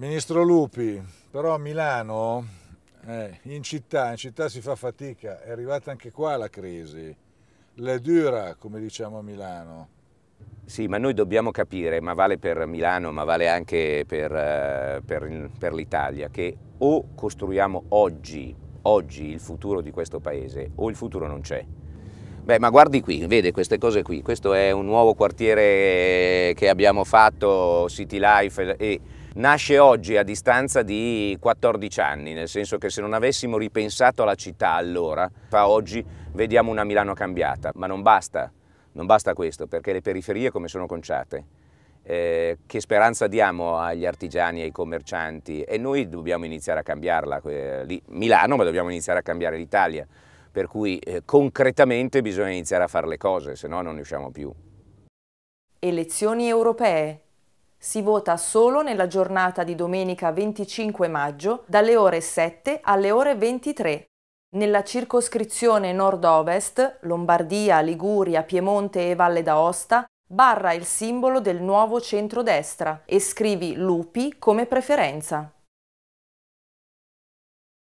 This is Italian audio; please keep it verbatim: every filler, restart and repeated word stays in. Ministro Lupi, però a Milano, eh, in città, in città si fa fatica, è arrivata anche qua la crisi, l'è dura, come diciamo a Milano. Sì, ma noi dobbiamo capire, ma vale per Milano, ma vale anche per, per, per l'Italia, che o costruiamo oggi, oggi il futuro di questo paese, o il futuro non c'è. Beh, ma guardi qui, vede queste cose qui, questo è un nuovo quartiere che abbiamo fatto, City Life, e nasce oggi a distanza di quattordici anni, nel senso che se non avessimo ripensato alla città allora, oggi vediamo una Milano cambiata, ma non basta, non basta questo, perché le periferie come sono conciate, eh, che speranza diamo agli artigiani, ai commercianti, e noi dobbiamo iniziare a cambiarla, eh, lì, Milano, ma dobbiamo iniziare a cambiare l'Italia. Per cui eh, concretamente bisogna iniziare a fare le cose, se no non riusciamo più. Elezioni europee. Si vota solo nella giornata di domenica venticinque maggio dalle ore sette alle ore ventitré. Nella circoscrizione nord-ovest, Lombardia, Liguria, Piemonte e Valle d'Aosta, barra il simbolo del Nuovo Centrodestra e scrivi Lupi come preferenza.